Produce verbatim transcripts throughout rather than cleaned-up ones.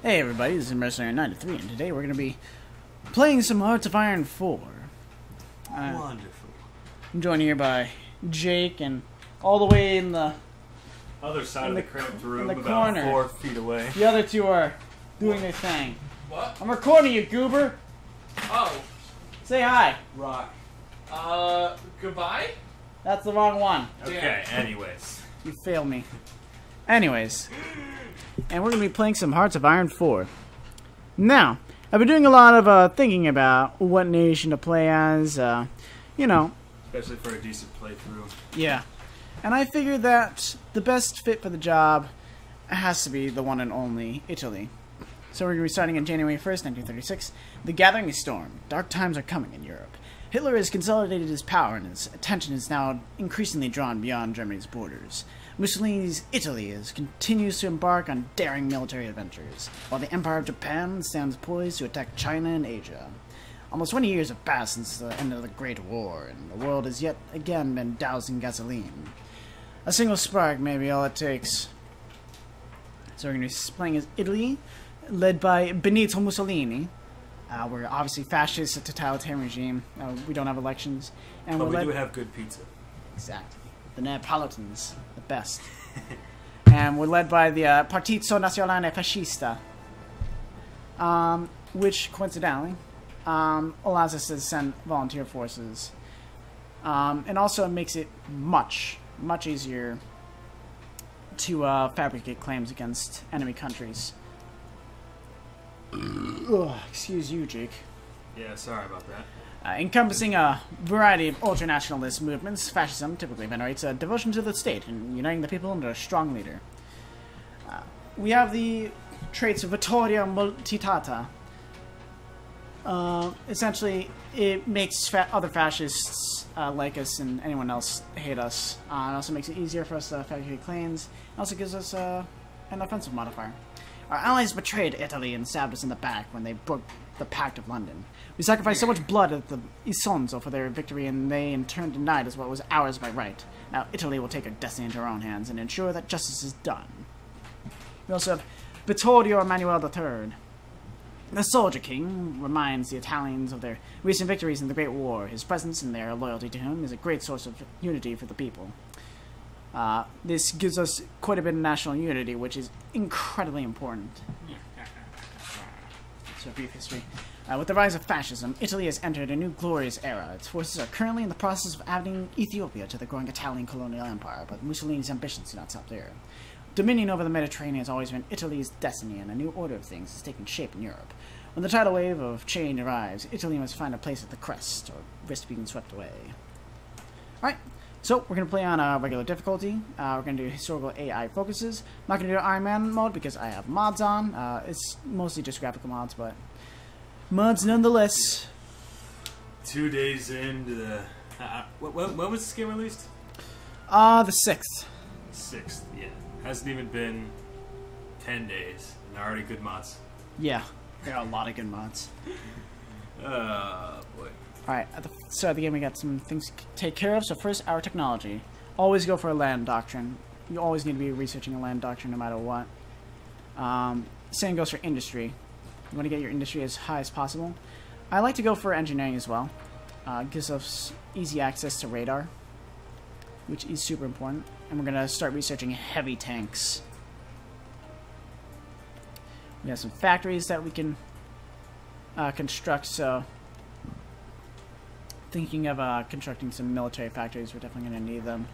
Hey everybody, this is Mercenary nine oh three, and today we're going to be playing some Hearts of Iron four. Uh, Wonderful. I'm joined here by Jake, and all the way in the other side of the, the cramped room, about corner. four feet away. The other two are doing what? their thing. What? I'm recording you, goober! Oh. Say hi. Rock. Uh, goodbye? That's the wrong one. Okay, Damn. anyways. You failed me. Anyways. And we're going to be playing some Hearts of Iron four. Now, I've been doing a lot of uh, thinking about what nation to play as, uh, you know. Especially for a decent playthrough. Yeah. And I figured that the best fit for the job has to be the one and only Italy. So we're going to be starting on January first, nineteen thirty-six. The gathering storm. Dark times are coming in Europe. Hitler has consolidated his power and his attention is now increasingly drawn beyond Germany's borders. Mussolini's Italy is, continues to embark on daring military adventures, while the Empire of Japan stands poised to attack China and Asia. Almost twenty years have passed since the end of the Great War, and the world has yet again been doused in gasoline. A single spark may be all it takes. So we're going to be playing as Italy, led by Benito Mussolini. Uh, we're obviously fascist, a totalitarian regime. Uh, we don't have elections. And but we're we led... do have good pizza. Exactly. The Neapolitans, the best. And we're led by the uh, Partito Nazionale Fascista, um, which, coincidentally, um, allows us to send volunteer forces. Um, and also makes it much, much easier to uh, fabricate claims against enemy countries. Ugh, excuse you, Jake. Yeah, sorry about that. Uh, encompassing a variety of ultranationalist movements, fascism typically venerates a devotion to the state and uniting the people under a strong leader. Uh, we have the traits of Vittoria Multitata. Uh, essentially, it makes fa other fascists uh, like us and anyone else hate us. Uh, it also makes it easier for us to fabricate claims. It also gives us uh, an offensive modifier. Our allies betrayed Italy and stabbed us in the back when they broke the Pact of London. We sacrificed so much blood at the Isonzo for their victory, and they in turn denied us what was ours by right. Now Italy will take her destiny into her own hands and ensure that justice is done. We also have Betorio Emmanuel the third. The Soldier King reminds the Italians of their recent victories in the Great War. His presence and their loyalty to him is a great source of unity for the people. Uh, this gives us quite a bit of national unity, which is incredibly important. So, brief history. Uh, with the rise of fascism, Italy has entered a new glorious era. Its forces are currently in the process of adding Ethiopia to the growing Italian colonial empire, but Mussolini's ambitions do not stop there. Dominion over the Mediterranean has always been Italy's destiny, and a new order of things is taking shape in Europe. When the tidal wave of change arrives, Italy must find a place at the crest, or risk being swept away. Alright. So, we're going to play on a uh, regular difficulty. Uh, we're going to do historical A I focuses. I'm not going to do Iron Man mode because I have mods on. Uh, it's mostly just graphical mods, but mods nonetheless. Two days into the... Uh, when, when was this game released? Uh, the sixth. sixth, yeah. Hasn't even been ten days. And already good mods. Yeah, there are a lot of good mods. Uh, boy. Alright, at the start of the game we got some things to take care of. So first, our technology. Always go for a land doctrine. You always need to be researching a land doctrine no matter what. Um, same goes for industry. You want to get your industry as high as possible. I like to go for engineering as well. Uh, gives us easy access to radar, which is super important. And we're going to start researching heavy tanks. We have some factories that we can uh, construct, so... Thinking of uh, constructing some military factories, we're definitely going to need them.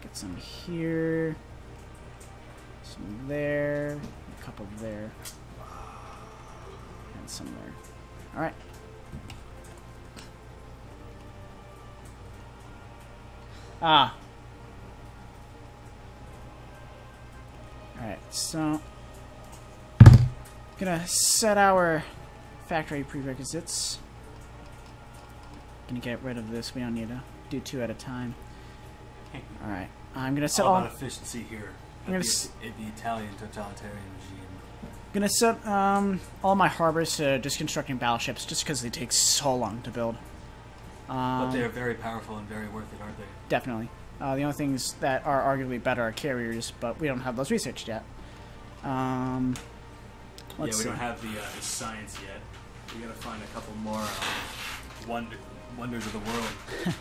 Get some here, some there, a couple there, and some there. Alright. Ah. Alright, so... Gonna set our factory prerequisites. Gonna get rid of this. We don't need to do two at a time. All right. I'm gonna set all, all about efficiency here. I'm gonna the, the Italian totalitarian regime. Gonna set um all my harbors to just constructing battleships, just because they take so long to build. Um, but they are very powerful and very worth it, aren't they? Definitely. Uh, the only things that are arguably better are carriers, but we don't have those researched yet. Um, let's yeah, we see. don't have the, uh, the science yet. We gotta find a couple more uh, wonder wonders of the world.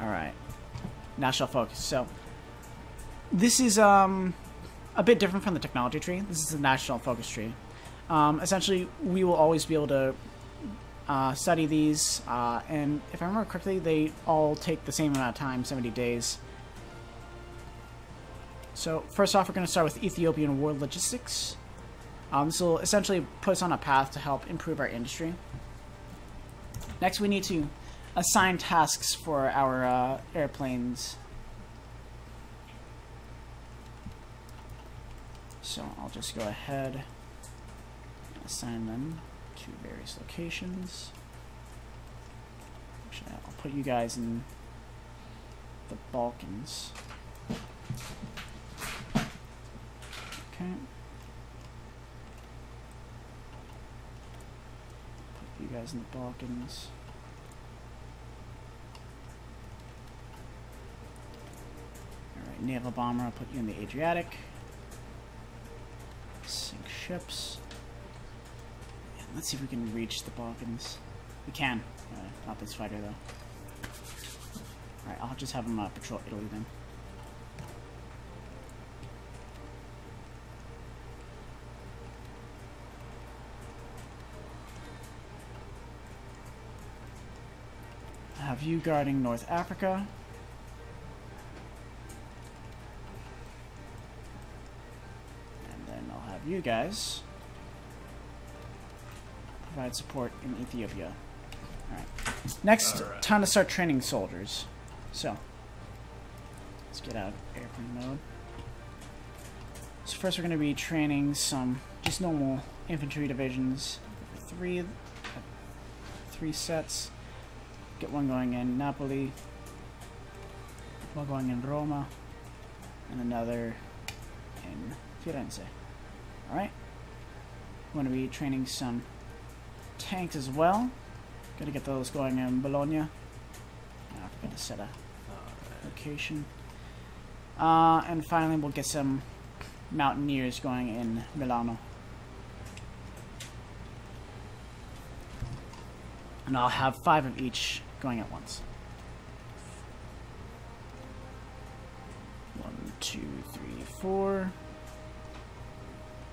All right, now shall focus. So this is um, a bit different from the technology tree. This is the national focus tree. Um, essentially, we will always be able to uh, study these, uh, and if I remember correctly, they all take the same amount of time, seventy days. So first off, we're going to start with Ethiopian war logistics. Um, this will essentially put us on a path to help improve our industry. Next, we need to assign tasks for our uh, airplanes. So I'll just go ahead and assign them to various locations. Actually, I'll put you guys in the Balkans. Okay. Put you guys in the Balkans. Alright, naval bomber, I'll put you in the Adriatic. Sink ships. And let's see if we can reach the Balkans. We can. Uh, not this fighter, though. Alright, I'll just have them uh, patrol Italy then. I'll have you guarding North Africa. You guys provide support in Ethiopia. Alright. Next, All right. time to start training soldiers. So, let's get out of airplane mode. So first we're going to be training some just normal infantry divisions. Three, three sets. Get one going in Napoli, one going in Roma, and another in Firenze. Alright, I'm going to be training some tanks as well. Got to get those going in Bologna. Oh, I forgot to set a location. Uh, and finally, we'll get some mountaineers going in Milano. And I'll have five of each going at once. One, two, three, four.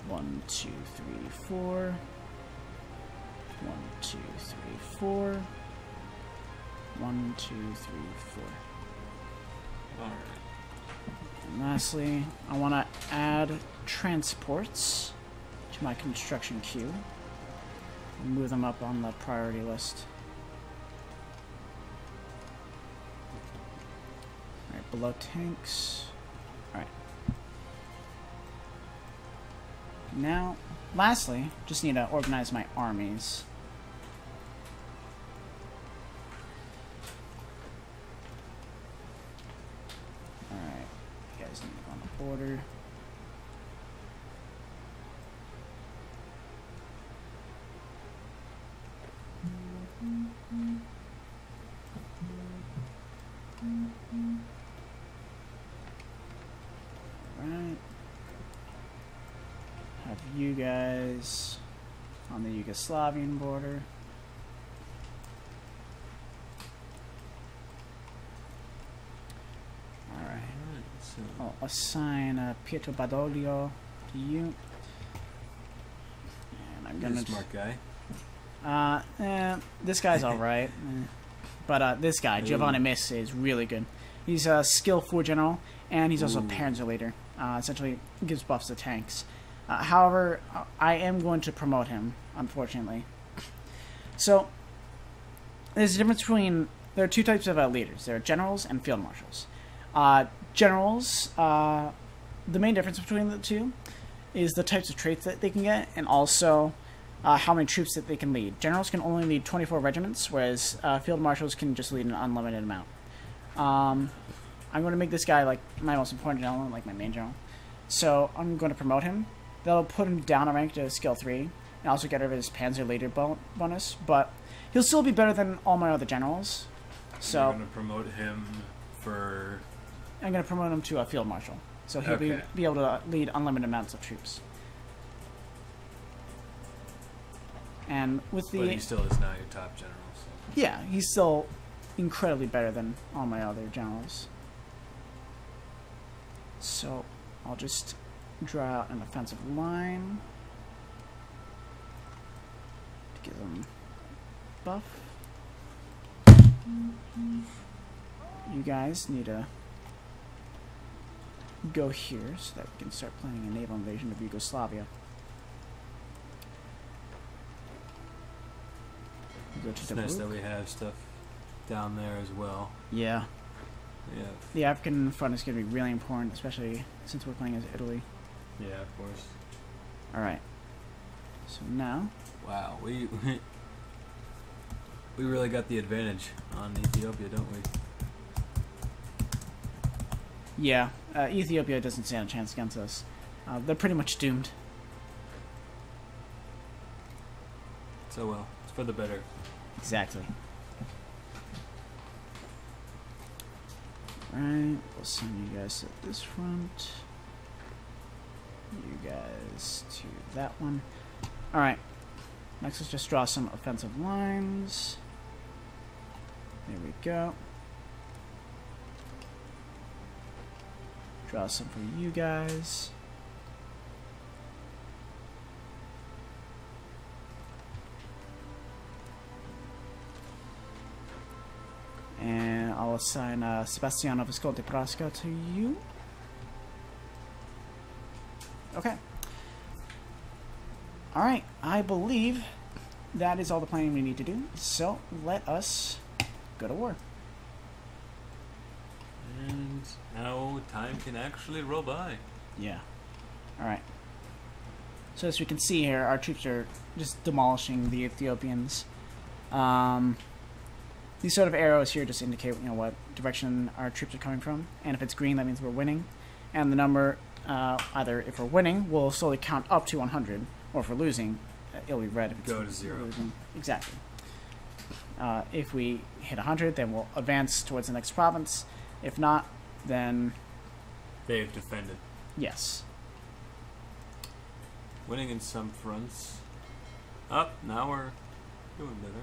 One, two, three, four. One, two, three, four. One, two, three, four. Alright. And lastly, I want to add transports to my construction queue. I'll move them up on the priority list. Alright, below tanks. Now, lastly, just need to organize my armies. Alright, you guys need to go on the border. You guys on the Yugoslavian border. All right. So I'll assign uh, Pietro Badoglio to you. And I'm gonna smart guy. Uh, eh, this guy's all right, eh. but uh, this guy Giovanni Messi is really good. He's a skillful general, and he's also Ooh. a panzer leader. Uh, essentially, gives buffs to tanks. Uh, however, I am going to promote him, unfortunately. So, there's a difference between... There are two types of uh, leaders. There are generals and field marshals. Uh, generals, uh, the main difference between the two is the types of traits that they can get, and also uh, how many troops that they can lead. Generals can only lead twenty-four regiments, whereas uh, field marshals can just lead an unlimited amount. Um, I'm going to make this guy like my most important general, like my main general. So, I'm going to promote him. That'll put him down a rank to skill three, and also get rid of his Panzer Leader bonus, but he'll still be better than all my other generals. So I'm going to promote him for... I'm going to promote him to a field marshal. So he'll okay. be, be able to lead unlimited amounts of troops. And with the... But he still is now your top general. So. Yeah, he's still incredibly better than all my other generals. So I'll just draw out an offensive line to give him buff. Mm-hmm. You guys need to go here so that we can start planning a naval invasion of Yugoslavia. Go to it's nice that we have stuff down there as well. Yeah. Yeah. The African front is going to be really important, especially since we're playing as Italy. Yeah, of course. All right. So now. Wow, we we really got the advantage on Ethiopia, don't we? Yeah, uh, Ethiopia doesn't stand a chance against us. Uh, they're pretty much doomed. So well, it's for the better. Exactly. Right, we'll send you guys to this front. You guys to that one. Alright, next let's just draw some offensive lines. There we go. Draw some for you guys. And I'll assign uh, Sebastiano Visconti-Prasca to you. Okay. Alright, I believe that is all the planning we need to do. So, let us go to war. And now time can actually roll by. Yeah. Alright. So as we can see here, our troops are just demolishing the Ethiopians. Um... These sort of arrows here just indicate, you know, what direction our troops are coming from. And if it's green, that means we're winning. And the number, uh, either if we're winning, we'll slowly count up to one hundred. Or if we're losing, uh, it'll be red. If it's Go to zero. Losing. Exactly. Uh, if we hit one hundred, then we'll advance towards the next province. If not, then... They've defended. Yes. Winning in some fronts. Up, oh, now we're doing better.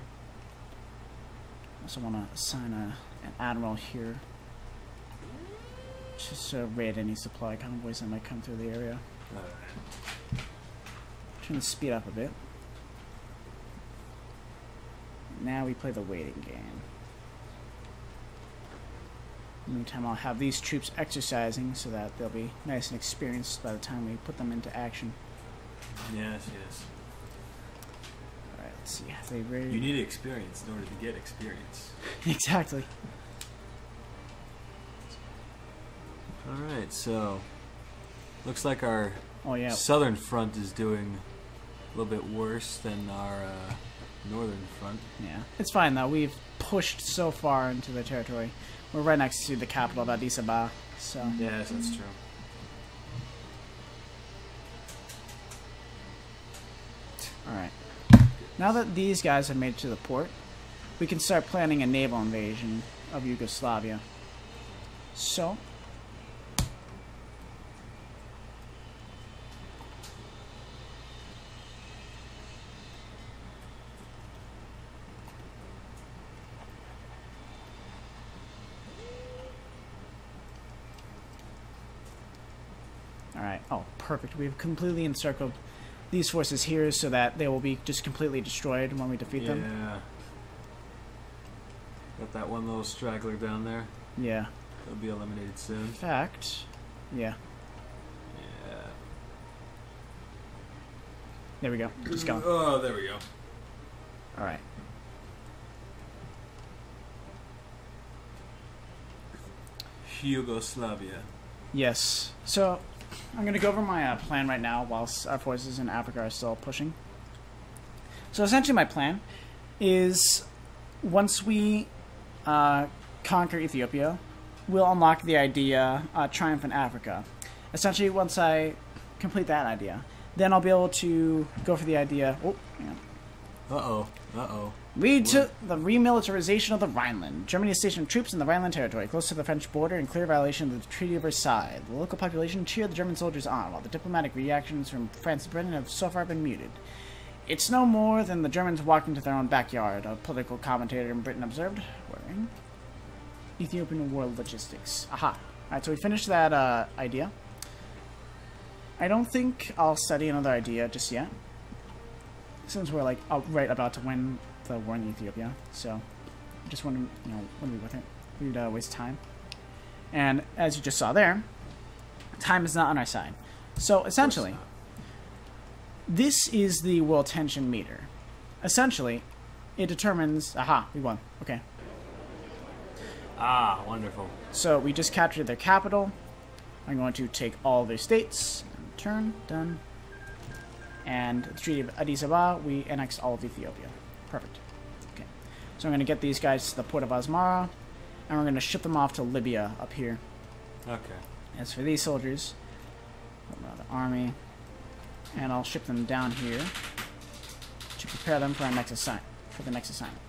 So I want to assign a, an admiral here, just to raid any supply convoys that might come through the area. All right. Trying to speed up a bit. Now we play the waiting game. In the meantime, I'll have these troops exercising so that they'll be nice and experienced by the time we put them into action. Yes, yes. Yeah, they really... You need experience in order to get experience. Exactly. Alright, so looks like our oh, yeah. southern front is doing a little bit worse than our uh, northern front. Yeah, it's fine though. We've pushed so far into the territory. We're right next to the capital of Addis Ababa. So. Yes, that's true. Alright. Now that these guys have made it to the port, we can start planning a naval invasion of Yugoslavia. So, all right. Oh, perfect. We've completely encircled these forces here so that they will be just completely destroyed when we defeat yeah. them. Yeah. Got that one little straggler down there. Yeah. They'll be eliminated soon. In fact, yeah. Yeah. There we go. Just go. Oh, there we go. All right. Yugoslavia. Yes. So... I'm going to go over my uh, plan right now whilst our forces in Africa are still pushing. So essentially my plan is once we uh, conquer Ethiopia, we'll unlock the idea uh, Triumph in Africa. Essentially once I complete that idea, then I'll be able to go for the idea... Oh, yeah. Uh-oh. Uh-oh. Lead to the remilitarization of the Rhineland. Germany stationed troops in the Rhineland territory, close to the French border, in clear violation of the Treaty of Versailles. The local population cheered the German soldiers on, while the diplomatic reactions from France and Britain have so far been muted. It's no more than the Germans walking to their own backyard, a political commentator in Britain observed. Wearing Ethiopian war logistics. Aha. Alright, so we finished that uh, idea. I don't think I'll study another idea just yet, since we're like outright about to win the war in Ethiopia. So I just want to, you know, wouldn't be with it. We'd uh, waste time. And as you just saw there, time is not on our side. So essentially, this is the world tension meter. Essentially, it determines... Aha, we won. Okay. Ah, wonderful. So we just captured their capital. I'm going to take all their states. Turn. Done. And the Treaty of Addis Ababa, we annexed all of Ethiopia. Perfect. Okay. So I'm going to get these guys to the port of Asmara. And we're going to ship them off to Libya up here. Okay. As for these soldiers, the army... And I'll ship them down here to prepare them for our next assign for the next assignment.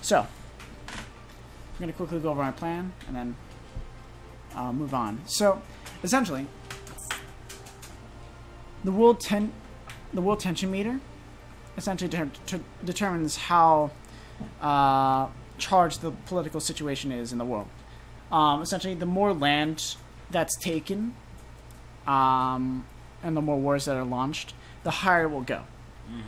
So I'm going to quickly go over my plan and then I'll move on. So essentially, the world ten the world tension meter essentially de de determines how uh, charged the political situation is in the world. Um, essentially, the more land that's taken. Um, and the more wars that are launched, the higher it will go. Mm-hmm.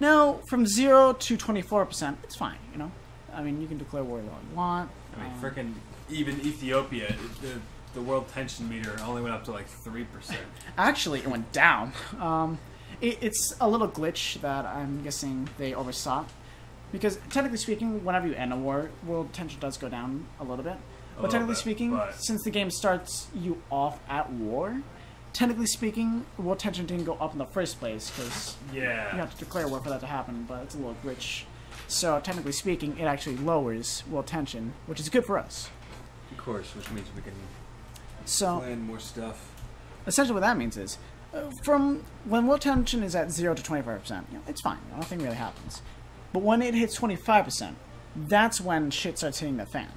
Now, from zero to twenty-four percent, it's fine, you know? I mean, you can declare war all you want. I mean, um, frickin' even Ethiopia, it, the, the world tension meter only went up to like three percent. Actually, it went down. Um, it, it's a little glitch that I'm guessing they oversaw. Because, technically speaking, whenever you end a war, world tension does go down a little bit. A but technically bit, speaking, but... since the game starts you off at war... Technically speaking, world tension didn't go up in the first place because yeah. you have to declare war for that to happen, but it's a little glitch. So technically speaking, it actually lowers world tension, which is good for us. Of course, which means we can so, plan more stuff. Essentially what that means is, uh, from when world tension is at zero to twenty-five percent, you know, it's fine. Nothing really happens. But when it hits twenty-five percent, that's when shit starts hitting the fan.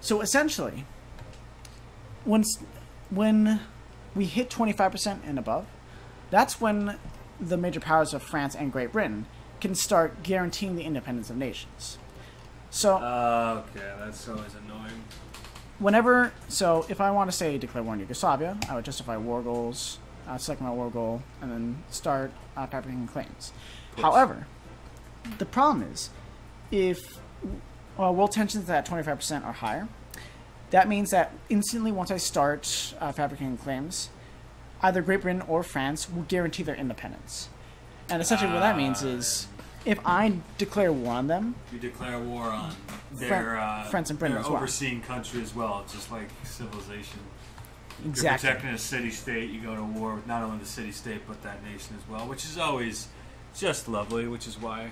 So essentially, once, when... we hit twenty-five percent and above, that's when the major powers of France and Great Britain can start guaranteeing the independence of nations. So... Uh, okay, that's always annoying. Whenever... So, if I want to, say, declare war on Yugoslavia, I would justify war goals, uh, select my war goal, and then start uh, fabricating claims. Push. However, the problem is, if uh, world tensions at twenty-five percent are higher, that means that instantly once I start uh, fabricating claims, either Great Britain or France will guarantee their independence. And essentially uh, what that means is, if I declare war on them... You declare war on their, uh, France and Britain their as well. Overseeing country as well. It's just like civilization. Exactly. You're protecting a city-state, you go to war with not only the city-state, but that nation as well, which is always just lovely, which is why...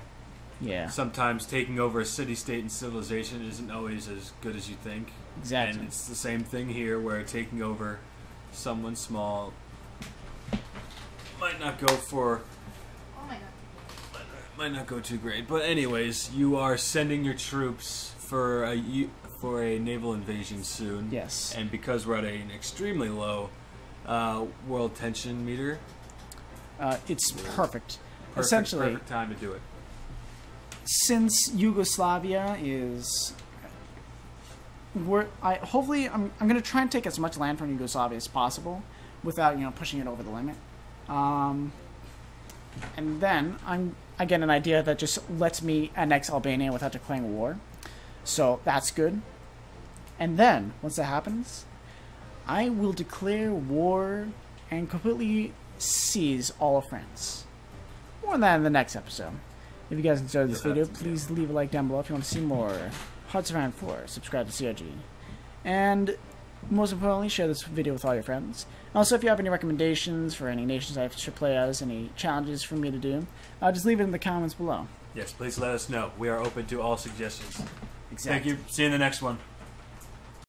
Yeah. Sometimes taking over a city-state and civilization isn't always as good as you think. Exactly. And it's the same thing here, where taking over someone small might not go for... Oh my God. Might not go too great. But anyways, you are sending your troops for a, for a naval invasion soon. Yes. And because we're at an extremely low uh, world tension meter... Uh, it's perfect. Perfect. Essentially... Perfect time to do it. Since Yugoslavia is, we're, I hopefully I'm I'm gonna try and take as much land from Yugoslavia as possible, without you know pushing it over the limit, um, and then I'm I get an idea that just lets me annex Albania without declaring war, so that's good. And then once that happens, I will declare war and completely seize all of France. More on that in the next episode. If you guys enjoyed this video, please leave a like down below if you want to see more Hearts of Iron four, subscribe to C R G, and most importantly, share this video with all your friends. And also, if you have any recommendations for any nations I should play as, any challenges for me to do, uh, just leave it in the comments below. Yes, please let us know. We are open to all suggestions. Exactly. Thank you. See you in the next one.